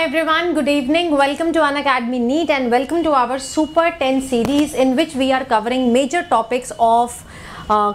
Hi everyone, good evening. Welcome to Unacademy NEET and welcome to our Super 10 series in which we are covering major topics of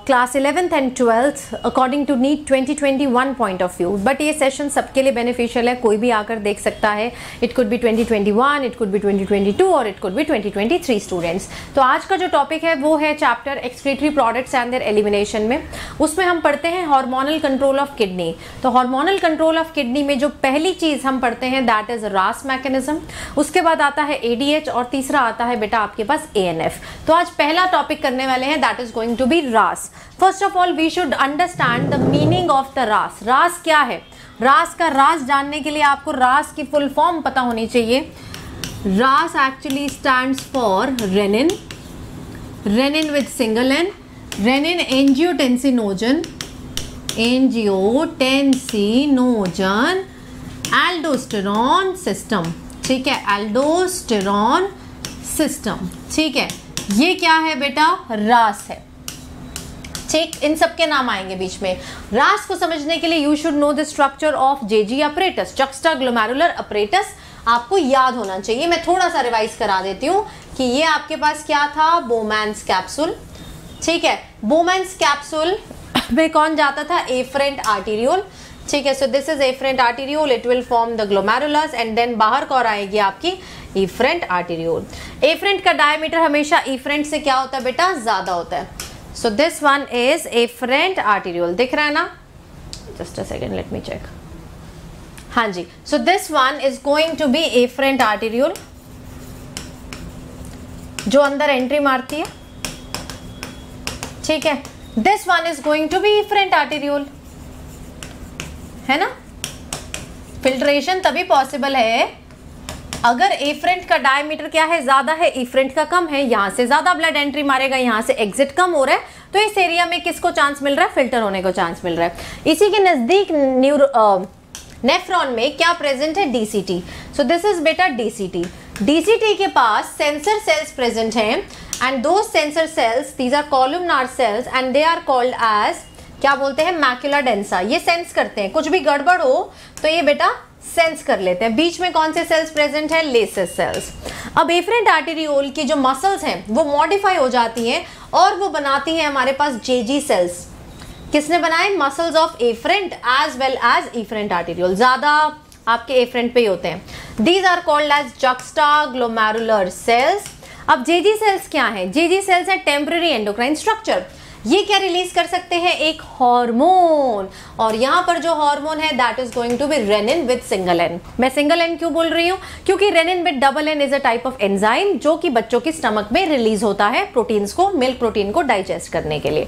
class 11th and 12th according to NEET 2021 point of view. But ये session सबके लिए beneficial है, कोई भी आकर देख सकता है. It could be 2021, it could be 2022 और it could be 2023 students. तो आज का जो टॉपिक है वो है chapter excretory products and their elimination में. उसमें हम पढ़ते हैं हार्मोनल कंट्रोल ऑफ किडनी. तो हार्मोनल कंट्रोल ऑफ किडनी में जो पहली चीज़ हम पढ़ते हैं दैट इज़ रास मैकेनिज्म. उसके बाद आता है ADH और तीसरा आता है बेटा आपके पास ANF. तो आज पहला टॉपिक करने वाले हैं that is going to be RAAS. First of all we should understand the meaning of the RAAS. RAAS क्या है? रास का रास जानने के लिए आपको रास की फुल फॉर्म पता होनी चाहिए. RAAS actually stands for renin, renin with single n, renin angiotensinogen, angiotensinogen, aldosterone system. ठीक है, एल्डोस्टेरॉन सिस्टम. ठीक है, ये क्या है बेटा? रास है. ठीक, इन सब के नाम आएंगे बीच में. रास को समझने के लिए you should know the structure of JGA apparatus, juxtaglomerular apparatus आपको याद होना चाहिए. मैं थोड़ा सा रिवाइज करा देती हूँ कि ये आपके पास क्या था? Bowman's capsule. ठीक है, बोमैन्स कैप्सूल में कौन जाता था? Afferent arteriole. ठीक है, so this is afferent arteriole. It will form the glomerulus and then बाहर कौन आएगी आपकी? Efferent arteriole. एफरेंट का डायमीटर हमेशा एफरेंट से क्या होता है बेटा? ज्यादा होता है. So this one is efferent arteriole. दिख रहा है ना? Just a second, let me check. हाँ जी. So this one is going to be efferent arteriole. जो अंदर एंट्री मारती है. ठीक है. This one is going to be efferent arteriole. है ना? फिल्ट्रेशन तभी पॉसिबल है अगर एफरेंट का डायमीटर क्या है? ज्यादा है. एफरेंट का कम है, यहाँ से ज्यादा ब्लड एंट्री मारेगा, यहाँ से एग्जिट कम हो रहा है. तो इस एरिया में किसको चांस मिल रहा है? फिल्टर होने को चांस मिल रहा है. इसी के नजदीक नेफ्रॉन में क्या प्रेजेंट है? DCT. सो दिस इज बेटा DCT. DCT के पास सेंसर सेल्स प्रेजेंट हैं एंड दो sensor cells these are columnar cells and they are called as क्या बोलते हैं? Macula densa. ये सेंस करते हैं, कुछ भी गड़बड़ हो तो ये बेटा सेंस कर लेते हैं. बीच में कौन से सेल्स प्रेजेंट है? Lacis cells. अब एफरेंट आर्टेरियोल की जो मसल्स हैं वो मॉडिफाई हो जाती हैं और वो बनाती हैं हमारे पास JG सेल्स. किसने बनाए? Muscles of afferent as well as efferent arteriole. ज़्यादा आपके एफरेंट पे ही होते हैं. These are called as juxtaglomerular cells. अब JG सेल्स क्या हैं? JG सेल्स हैं टेम्पररी एंडोक्राइन स्ट्रक्चर. ये क्या रिलीज कर सकते हैं? एक हार्मोन. और यहाँ पर जो हार्मोन है that is going to be renin with single N. मैं सिंगल एन क्यों बोल रही हूँ? क्योंकि renin with double N is a type of enzyme जो कि बच्चों के स्टमक में रिलीज होता है प्रोटीन्स को, मिल्क प्रोटीन को डाइजेस्ट करने के लिए.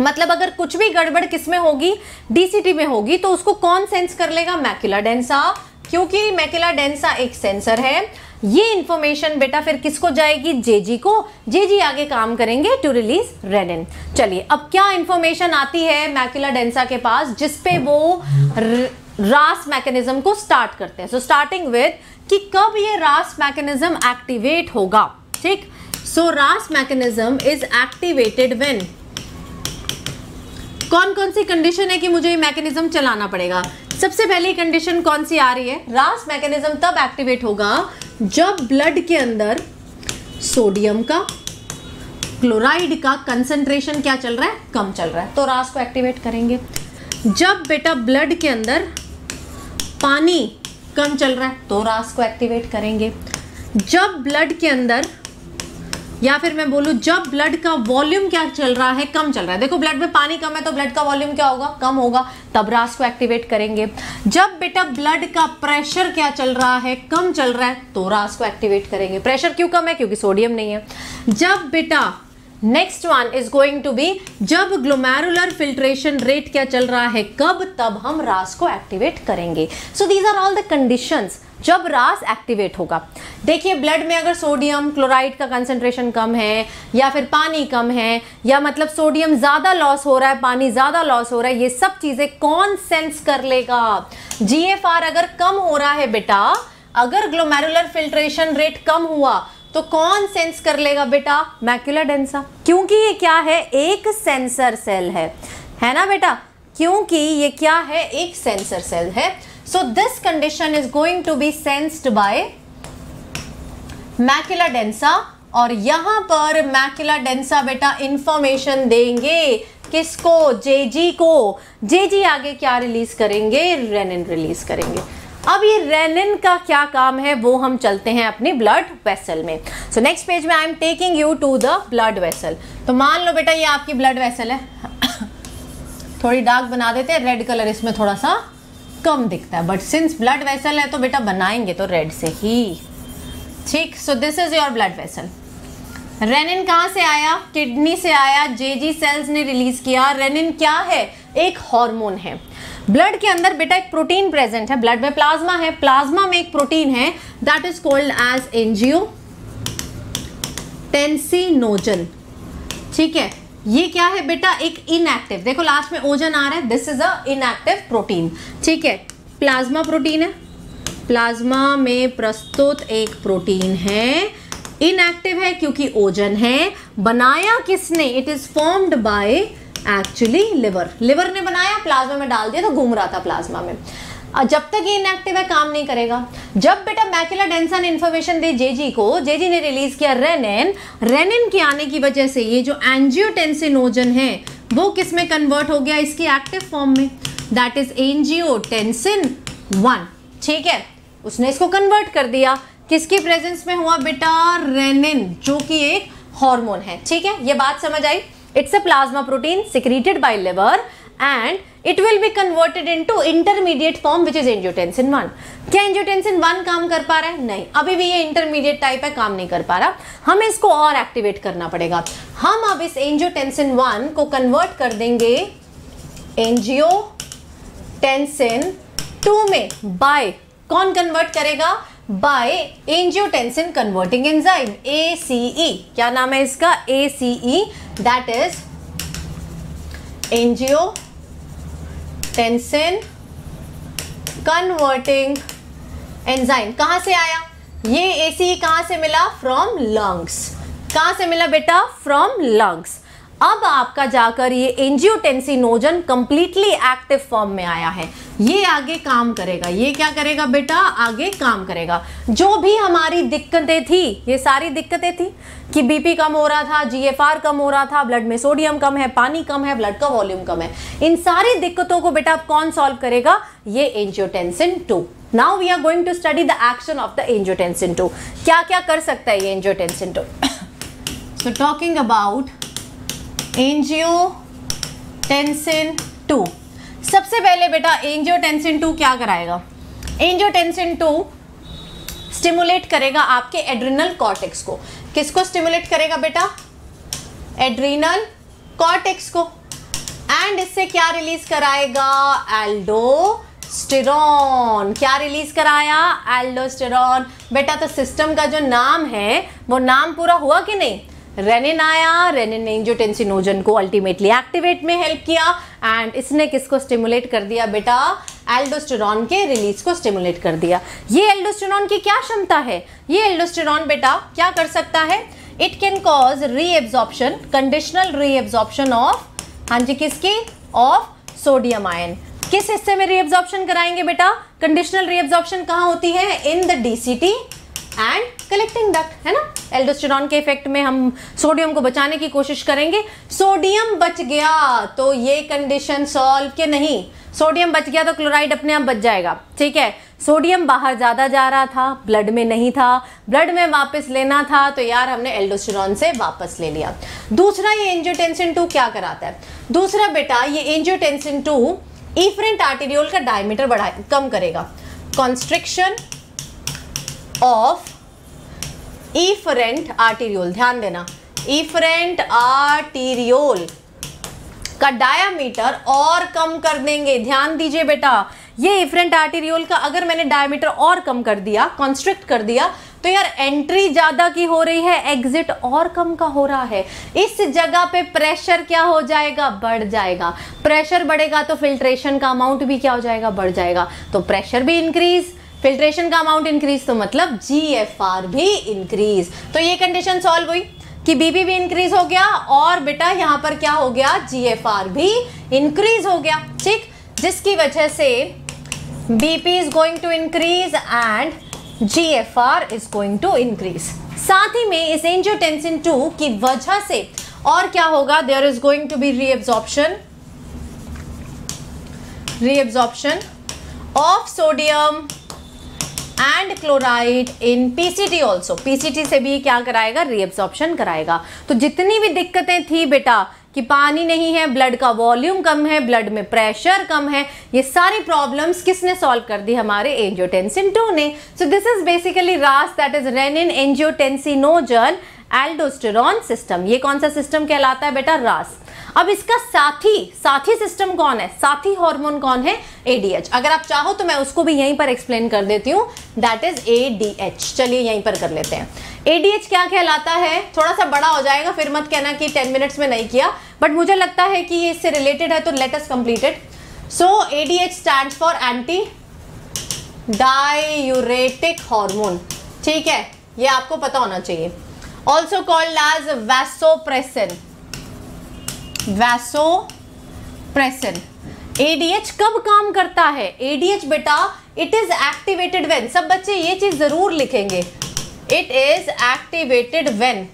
मतलब अगर कुछ भी गड़बड़ किसमें होगी? DCT में होगी. तो उसको कौन सेंस कर लेगा? Macula densa. क्योंकि मैक्यूला डेंसा एक सेंसर है. ये इंफॉर्मेशन बेटा फिर किसको जाएगी? JG को. JG आगे काम करेंगे टू रिलीज रेनिन. चलिए, अब क्या इंफॉर्मेशन आती है मैक्यूला डेंसा के पास जिसपे वो रास मैकेनिज्म को स्टार्ट करते हैं? सो स्टार्टिंग विद कि कब ये रास मैकेनिज्म एक्टिवेट होगा. ठीक, सो रास मैकेनिज्म इज एक्टिवेटेड व्हेन? कौन कौन सी कंडीशन है कि मुझे ये मैकेनिज्म चलाना पड़ेगा? सबसे पहली कंडीशन कौन सी आ रही है? रास मैकेनिज्म तब एक्टिवेट होगा जब ब्लड के अंदर सोडियम का, क्लोराइड का कंसंट्रेशन क्या चल रहा है? कम चल रहा है. तो रास को एक्टिवेट करेंगे. जब बेटा ब्लड के अंदर पानी कम चल रहा है तो रास को एक्टिवेट करेंगे. जब ब्लड के अंदर, या फिर मैं बोलूँ जब ब्लड का वॉल्यूम क्या चल रहा है? कम चल रहा है. देखो ब्लड में पानी कम है तो ब्लड का वॉल्यूम क्या होगा? कम होगा, तब रास को एक्टिवेट करेंगे. जब बेटा ब्लड का प्रेशर क्या चल रहा है? कम चल रहा है, तो रास को एक्टिवेट करेंगे. प्रेशर क्यों कम है? क्योंकि सोडियम नहीं है. जब बेटा next one is going to be जब ग्लोमेरुलर फिल्ट्रेशन रेट क्या चल रहा है? कब? तब हम रास को एक्टिवेट करेंगे. So these are all the conditions जब रास एक्टिवेट होगा. देखिए, ब्लड में अगर सोडियम क्लोराइड का कंसंट्रेशन कम है या फिर पानी कम है या मतलब सोडियम ज़्यादा लॉस हो रहा है, पानी ज़्यादा लॉस हो रहा है, ये सब चीज़ें कौन सेंस कर लेगा? GFR अगर कम हो रहा है बेटा, अगर ग्लोमेरुलर फिल्ट्रेशन रेट कम हुआ तो कौन सेंस कर लेगा बेटा? Macula densa. क्योंकि ये क्या है? एक सेंसर सेल है ना बेटा? क्योंकि ये क्या है? एक सेंसर सेल है. So this condition is going to be sensed by macula densa, और यहां पर मैक्यूला डेंसा बेटा इंफॉर्मेशन देंगे किसको, जेजी को। जेजी आगे क्या रिलीज करेंगे, रेनिन रिलीज करेंगे। अब ये रेनिन का क्या काम है वो हम चलते हैं अपनी ब्लड वेसल में। सो नेक्स्ट पेज में I am taking you to the blood vessel. तो मान लो बेटा ये आपकी ब्लड वेसल है, थोड़ी डार्क बना देते हैं, रेड कलर इसमें थोड़ा सा कम दिखता है, बट सिंस ब्लड वेसल है तो बेटा बनाएंगे तो रेड से ही, ठीक। So this is your blood vessel. Renin कहाँ से आया, किडनी से आया, जेजी सेल्स ने रिलीज किया। रेनिन क्या है, एक हार्मोन है। ब्लड के अंदर बेटा एक प्रोटीन प्रेजेंट है, ब्लड में प्लाज्मा है, प्लाज्मा में एक प्रोटीन है that is called as angiotensinogen, ठीक है। ये क्या है बेटा, एक इनएक्टिव, देखो लास्ट में ओजन आ रहा है, this is a inactive protein, ठीक है। प्लाज्मा प्रोटीन है, प्लाज्मा में प्रस्तुत एक प्रोटीन है, इनएक्टिव है क्योंकि ओजन है। बनाया किसने, it is formed by actually liver, liver ने बनाया, प्लाज्मा में डाल दिया तो घूम रहा था प्लाज्मा में। जब तक ये इनएक्टिव है काम नहीं करेगा। जब बेटा मैक्यूला डेंसा ने इन्फॉर्मेशन दी जेजी को, जेजी ने रिलीज किया रेनिन, रेनिन के आने की वजह से ये जो एंजियोटेंसिनोजन है वो किस में कन्वर्ट हो गया, इसकी एक्टिव फॉर्म में, दैट इज एंजियोटेंसिन 1, ठीक है। उसने इसको कन्वर्ट कर दिया, किसकी प्रेजेंस में हुआ बेटा, रेनिन जो कि एक हार्मोन है, ठीक है। ये बात समझ आई, it's a plasma protein secreted by liver and it will be converted into intermediate form which is angiotensin 1। क्या एंजियोटेंसिन 1 काम कर पा रहा है, नहीं, अभी भी ये इंटरमीडिएट टाइप है, काम नहीं कर पा रहा। हमें इसको और एक्टिवेट करना पड़ेगा। हम अब इस एंजियोटेंसिन 1 को कन्वर्ट कर देंगे एंजियोटेंसिन 2 में, बाय कौन कन्वर्ट करेगा, by angiotensin converting enzyme ACE। क्या नाम है इसका, ACE, that is angiotensin converting enzyme. कहां से आया ये ACE, कहां से मिला, फ्रॉम लंग्स। कहां से मिला बेटा, फ्रॉम लंग्स। अब आपका जाकर ये एंजियोटेंसिनोजन कंप्लीटली एक्टिव फॉर्म में आया है, ये आगे काम करेगा, ये क्या करेगा बेटा, आगे काम करेगा। जो भी हमारी दिक्कतें थी, ये सारी दिक्कतें थी कि बीपी कम हो रहा था, GFR कम हो रहा था, ब्लड में सोडियम कम है, पानी कम है, ब्लड का वॉल्यूम कम है, इन सारी दिक्कतों को बेटा आप कौन सॉल्व करेगा, ये angiotensin 2। Now we are going to study the action of the angiotensin 2, क्या क्या कर सकता है ये angiotensin 2। So talking about angiotensin 2, सबसे पहले बेटा एंजियोटेंसिन 2 क्या कराएगा, एंजियोटेंसिन 2 स्टिमुलेट करेगा आपके एड्रिनल कॉर्टेक्स को। किसको स्टिमुलेट करेगा बेटा, एड्रिनल कॉर्टेक्स को, एंड इससे क्या रिलीज कराएगा, एल्डोस्टेरॉन। क्या रिलीज कराया, एल्डोस्टेरॉन। बेटा तो सिस्टम का जो नाम है वो नाम पूरा हुआ कि नहीं, रेनिन आया, रेनिन ने एंजियोटेंसिनोजन को अल्टीमेटली एक्टिवेट में हेल्प किया, एंड इसने किसको स्टिमुलेट कर दिया बेटा, एल्डोस्टेरॉन के रिलीज को स्टिमुलेट कर दिया। ये एल्डोस्टेरॉन की क्या क्षमता है, ये एल्डोस्टेरॉन बेटा क्या कर सकता है, it can cause reabsorption, conditional reabsorption of, हाँ जी किसकी, ऑफ सोडियम आयन। किस हिस्से में रीएब्जॉर्प्शन कराएंगे बेटा, कंडीशनल रीएब्जॉर्प्शन कहाँ होती है, in the DCT and collecting duct, है ना। एल्डोस्टेरॉन के इफेक्ट में हम सोडियम को बचाने की कोशिश करेंगे, सोडियम बच गया तो ये कंडीशन सॉल्व के नहीं, सोडियम बच गया तो क्लोराइड अपने आप बच जाएगा, ठीक है। सोडियम बाहर ज़्यादा जा रहा था, ब्लड में नहीं था, ब्लड में वापस लेना था तो यार हमने एल्डोस्टेरॉन से वापस ले लिया। दूसरा ये एंजियोटेंसिन 2 क्या कराता है, दूसरा बेटा ये एंजियोटेंसिन 2 एफरेंट आर्टेरियोल का डायमीटर बढ़ा कम करेगा, कॉन्स्ट्रिक्शन ऑफ efferent arteriole, ध्यान देना efferent arteriole का डायामीटर और कम कर देंगे। ध्यान दीजिए बेटा, ये efferent arteriole का अगर मैंने डायामीटर और कम कर दिया, कॉन्स्ट्रिक्ट कर दिया, तो यार एंट्री ज़्यादा की हो रही है, एग्जिट और कम का हो रहा है, इस जगह पे प्रेशर क्या हो जाएगा, बढ़ जाएगा। प्रेशर बढ़ेगा तो फिल्ट्रेशन का अमाउंट भी क्या हो जाएगा, बढ़ जाएगा, तो प्रेशर भी इंक्रीज, फिल्ट्रेशन का अमाउंट इंक्रीज तो मतलब GFR भी इंक्रीज। तो ये कंडीशन सॉल्व हुई कि बीपी भी इंक्रीज हो गया और बेटा यहाँ पर क्या हो गया, GFR भी इंक्रीज हो गया, ठीक। जिसकी वजह से BP is going to increase and GFR is going to increase. साथ ही में इस एंजियोटेंसिन 2 की वजह से और क्या होगा, there is going to be reabsorption of sodium and chloride in PCT also. PCT से भी क्या कराएगा, reabsorption कराएगा. तो जितनी भी दिक्कतें थी बेटा कि पानी नहीं है, ब्लड का वॉल्यूम कम है, ब्लड में प्रेशर कम है, ये सारी प्रॉब्लम्स किसने सॉल्व कर दी, हमारे एंजियोटेंसिन 2 ने. So this is basically RAAS, that is renin angiotensinogen aldosterone system. ये कौन सा सिस्टम कहलाता है बेटा, रास. अब इसका साथी सिस्टम कौन है, साथी हार्मोन कौन है, ADH. अगर आप चाहो तो मैं उसको भी यहीं पर एक्सप्लेन कर देती हूँ, दैट इज ADH. चलिए यहीं पर कर लेते हैं. ADH क्या कहलाता है, थोड़ा सा बड़ा हो जाएगा, फिर मत कहना कि 10 मिनट्स में नहीं किया, बट मुझे लगता है कि ये इससे रिलेटेड है, तो let us complete it. So ADH stands for anti diuretic hormone, ठीक है, ये आपको पता होना चाहिए. Also called as vasopressin. ADH कब काम करता है, ADH बेटा इट इज एक्टिवेटेड व्हेन, सब बच्चे ये चीज जरूर लिखेंगे, इट इज एक्टिवेटेड व्हेन.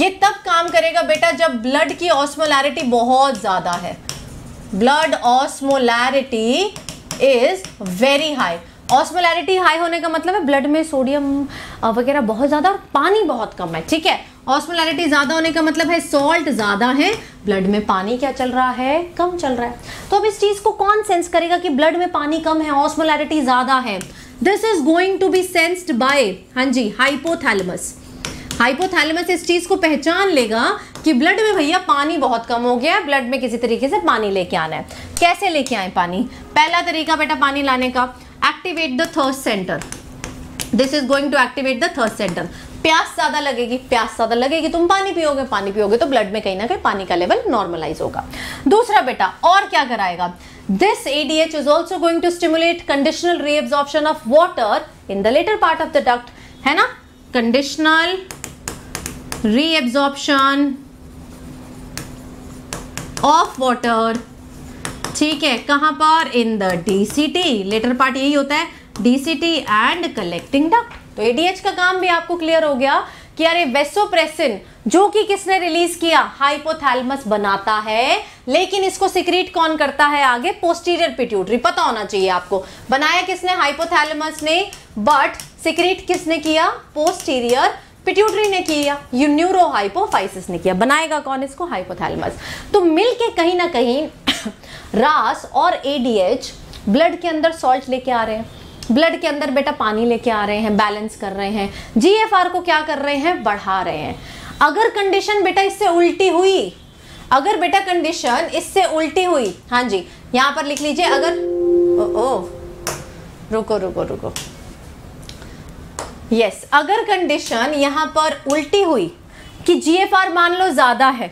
ये तब काम करेगा बेटा जब ब्लड की ऑस्मोलैरिटी बहुत ज्यादा है, blood osmolarity is very high. Osmolarity high होने का मतलब है ब्लड में सोडियम वगैरह बहुत ज़्यादा और पानी बहुत कम है, ठीक है. ऑस्मोलैरिटी ज़्यादा होने का मतलब है सॉल्ट ज़्यादा है, ब्लड में पानी क्या चल रहा है, कम चल रहा है. तो अब इस चीज़ को कौन सेंस करेगा कि ब्लड में पानी कम है, ऑस्मोलैरिटी ज़्यादा है. This is going to be sensed by, हाँ जी, हाइपोथैलेमस. हाइपोथैलेमस इस चीज़ को पहचान लेगा कि ब्लड में भैया पानी बहुत कम हो गया है, ब्लड में किसी तरीके से पानी लेके आना है. कैसे लेके आए पानी, पहला तरीका बेटा पानी लाने का, activate the thirst centre. This is going to activate the thirst centre. प्यास ज़्यादा लगेगी, प्यास ज़्यादा लगेगी, तुम पानी पियोगे तो ब्लड में कहीं ना कहीं पानी का लेवल नॉर्मलाइज होगा. दूसरा बेटा और क्या कराएगा, this ADH is also going to stimulate conditional reabsorption of water in the later part of the duct, है ना, कंडीशनल रीएब्जॉर्प्शन ऑफ वाटर, ठीक है, कहाँ पर, in the DCT, later part यही होता है, DCT एंड कलेक्टिंग डक्ट. तो ADH का काम भी आपको क्लियर हो गया कि यार ये वैसोप्रेसिन जो कि किसने रिलीज किया, हाइपोथैलेमस बनाता है, लेकिन इसको सिक्रीट कौन करता है आगे, पोस्टीरियर पिट्यूटरी. पता होना चाहिए आपको, बनाया किसने, हाइपोथैलेमस ने, बट सिक्रीट किसने किया, पोस्टीरियर पिट्यूटरी ने किया, यू न्यूरोहाइपोफाइसिस ने किया. बनाएगा कौन इसको, हाइपोथैलेमस. तो मिलके कहीं ना कहीं रास और ADH ब्लड के अंदर सॉल्ट लेके आ रहे हैं, ब्लड के अंदर बेटा पानी लेके आ रहे हैं, बैलेंस कर रहे हैं, GFR को क्या कर रहे हैं, बढ़ा रहे हैं. अगर कंडीशन बेटा इससे उल्टी हुई, अगर बेटा कंडीशन इससे उल्टी हुई, हाँ जी, यहाँ पर लिख लीजिए, अगर रुको यस, अगर कंडीशन यहाँ पर उल्टी हुई कि GFR मान लो ज़्यादा है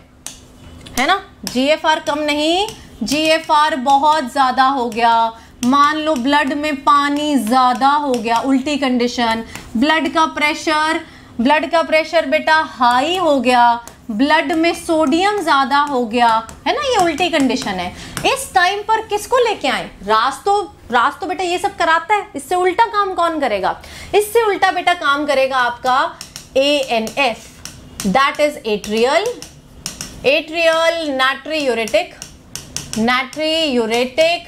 ना, GFR कम नहीं, GFR बहुत ज़्यादा हो गया, मान लो ब्लड में पानी ज़्यादा हो गया, उल्टी कंडीशन, ब्लड का प्रेशर बेटा हाई हो गया, ब्लड में सोडियम ज़्यादा हो गया, है ना, ये उल्टी कंडीशन है. इस टाइम पर किसको लेके आए, रास तो बेटा ये सब कराता है, इससे उल्टा काम कौन करेगा, इससे उल्टा बेटा काम करेगा आपका ANF, that is atrial natriuretic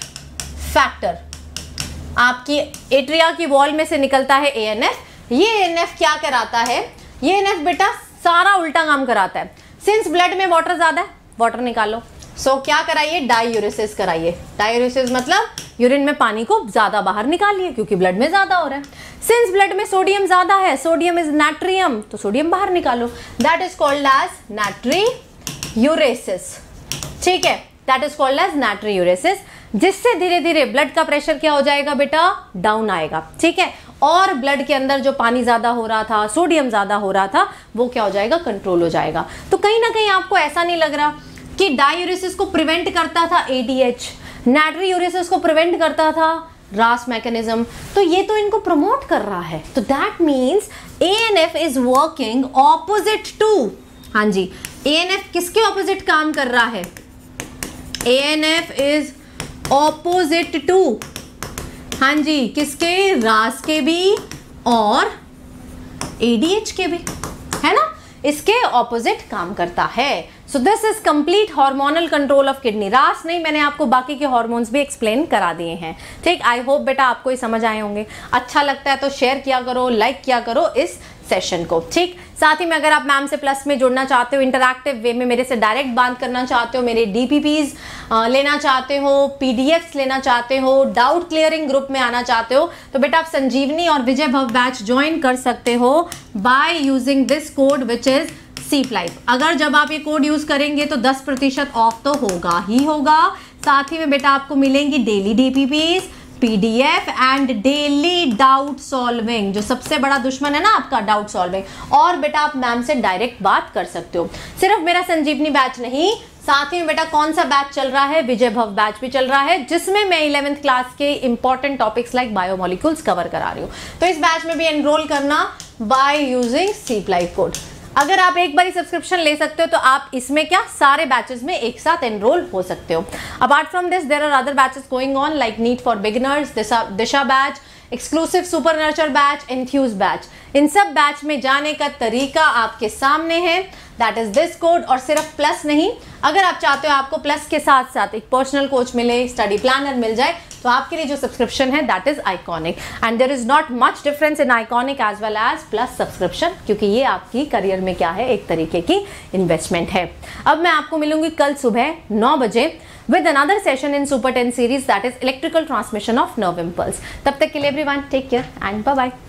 factor. आपकी एट्रिया की वॉल में से निकलता है ANF. ये ANF क्या कराता है, ये ANF बेटा सारा उल्टा काम कराता है. सिंस ब्लड में वाटर ज़्यादा है, वाटर निकालो, सो क्या कराइए, डायूरेसिस कराइए. डायूरेसिस मतलब यूरिन में पानी को ज़्यादा बाहर निकालिए क्योंकि ब्लड में ज़्यादा हो रहा है. सिंस ब्लड में सोडियम ज़्यादा है, सोडियम इज नैट्रियम, तो सोडियम बाहर निकालो, that is called as natriuresis, ठीक है, that is called as natriuresis, जिससे धीरे धीरे ब्लड का प्रेशर क्या हो जाएगा बेटा, डाउन आएगा, ठीक है, और ब्लड के अंदर जो पानी ज़्यादा हो रहा था, सोडियम ज़्यादा हो रहा था, वो क्या हो जाएगा, कंट्रोल हो जाएगा. तो कहीं ना कहीं आपको ऐसा नहीं लग रहा कि डायूरेसिस को प्रिवेंट करता था ADH, नैट्रीयूरेसिस को प्रिवेंट करता था रास मैकेनिज्म, तो ये तो इनको प्रमोट कर रहा है. तो that means ANF is working opposite to, हाँ जी, ANF किसके ऑपोजिट काम कर रहा है, ANF इज ऑपोजिट टू हाँ जी, किसके? रास के भी और एडीएच के भी, है ना, इसके ऑपोजिट काम करता है. So this is complete hormonal control of kidney. RAAS नहीं, मैंने आपको बाकी के हार्मोन्स भी एक्सप्लेन करा दिए हैं. ठीक, आई होप बेटा आपको ये समझ आए होंगे. अच्छा लगता है तो शेयर किया करो, लाइक किया करो इस सेशन को. ठीक, साथ ही में अगर आप मैम से प्लस में जुड़ना चाहते हो, इंटरैक्टिव वे में मेरे से डायरेक्ट बात करना चाहते हो, मेरे डीपीपीज लेना चाहते हो, पीडीएफ्स लेना चाहते हो, डाउट क्लियरिंग ग्रुप में आना चाहते हो, तो बेटा आप संजीवनी और विजय भव बैच ज्वाइन कर सकते हो by using this code which is seep life. अगर जब आप ये कोड यूज करेंगे तो 10% ऑफ तो होगा ही होगा. साथ ही में बेटा आपको मिलेंगी daily DPPs, PDF and daily doubt solving, जो सबसे बड़ा दुश्मन है ना आपका, डाउट सॉल्विंग. और बेटा आप मैम से डायरेक्ट बात कर सकते हो. सिर्फ मेरा संजीवनी बैच नहीं, साथ ही में बेटा कौन सा बैच चल रहा है, विजय भव बैच भी चल रहा है, जिसमें मैं 11th क्लास के important topics like biomolecules cover करा रही हूँ. तो इस बैच में भी एनरोल करना by using seep life code. अगर आप एक बार सब्सक्रिप्शन ले सकते हो तो आप इसमें क्या, सारे बैचेस में एक साथ एनरोल हो सकते हो. Apart from this there are other batches going on like NEET for beginners, Disha batch, exclusive super nurture batch, enthuse batch. इन सब बैच में जाने का तरीका आपके सामने है, दैट इज दिस कोड. और सिर्फ प्लस नहीं, अगर आप चाहते हो आपको प्लस के साथ साथ एक पर्सनल कोच मिले, स्टडी प्लानर मिल जाए, तो आपके लिए जो सब्सक्रिप्शन है that is iconic. And there is not much difference in iconic as well as plus subscription, क्योंकि ये आपकी करियर में क्या है, एक तरीके की इन्वेस्टमेंट है. अब मैं आपको मिलूंगी कल सुबह 9 बजे with another session in super 10 series, that is electrical transmission of nerve impulse. तब तक के लिए everyone take care and bye bye.